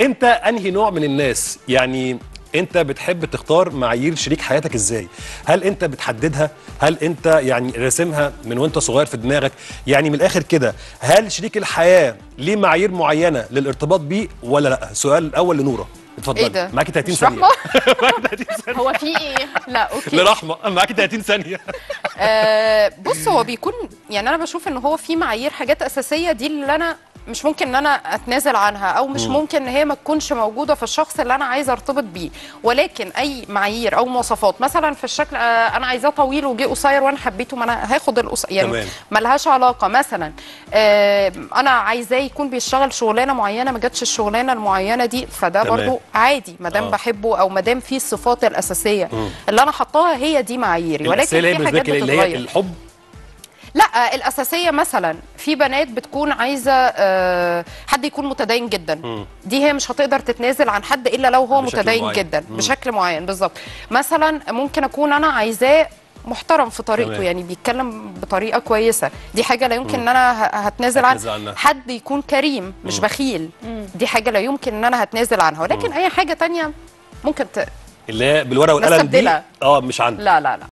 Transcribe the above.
انت انهي نوع من الناس؟ يعني انت بتحب تختار معايير شريك حياتك ازاي؟ هل انت بتحددها؟ هل انت يعني راسمها من وانت صغير في دماغك؟ يعني من الاخر كده، هل شريك الحياه ليه معايير معينه للارتباط بيه ولا لا؟ السؤال الاول لنوره، اتفضلي معاكي 30 ثانيه. معاكي 30 ثانيه. هو في ايه؟ لا اوكي. لرحمه معاكي 30 ثانيه. بص، هو بيكون يعني انا بشوف ان هو في معايير، حاجات اساسيه دي اللي انا مش ممكن ان انا اتنازل عنها، او مش ممكن ان هي ما تكونش موجوده في الشخص اللي انا عايزه ارتبط بيه. ولكن اي معايير او مواصفات، مثلا في الشكل، انا عايزاه طويل وجه قصير وانا حبيته، ما انا هاخد القصير، يعني ملهاش علاقه. مثلا انا عايزاه يكون بيشتغل شغلانه معينه، ما جاتش الشغلانه المعينه دي، فده برضو عادي ما دام بحبه، او ما دام فيه الصفات الاساسيه اللي انا حطاها، هي دي معاييري. ولكن في حاجات بتتغير. الحب لا، الاساسيه مثلا في بنات بتكون عايزه حد يكون متدين جدا، دي هي مش هتقدر تتنازل عن حد الا لو هو متدين معين. جدا بشكل معين بالظبط. مثلا ممكن اكون انا عايزاه محترم في طريقته، يعني بيتكلم بطريقه كويسه، دي حاجه لا يمكن ان انا هتنازل عنها. حد يكون كريم مش بخيل، دي حاجه لا يمكن ان انا هتنازل عنها. ولكن اي حاجه تانية ممكن اللي بالورقه والقلم دي مش عندي. لا لا لا.